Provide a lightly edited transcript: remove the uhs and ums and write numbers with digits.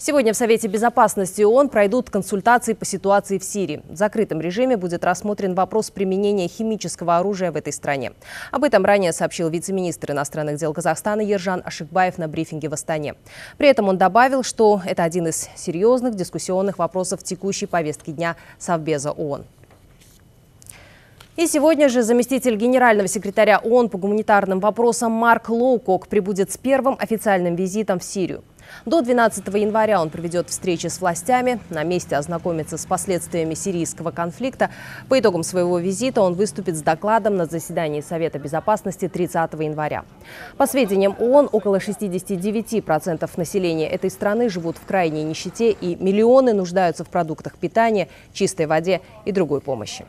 Сегодня в Совете безопасности ООН пройдут консультации по ситуации в Сирии. В закрытом режиме будет рассмотрен вопрос применения химического оружия в этой стране. Об этом ранее сообщил вице-министр иностранных дел Казахстана Ержан Ашикбаев на брифинге в Астане. При этом он добавил, что это один из серьезных дискуссионных вопросов текущей повестки дня Совбеза ООН. И сегодня же заместитель генерального секретаря ООН по гуманитарным вопросам Марк Лоукок прибудет с первым официальным визитом в Сирию. До 12 января он проведет встречи с властями, на месте ознакомится с последствиями сирийского конфликта. По итогам своего визита он выступит с докладом на заседании Совета безопасности 30 января. По сведениям ООН, около 69% населения этой страны живут в крайней нищете, и миллионы нуждаются в продуктах питания, чистой воде и другой помощи.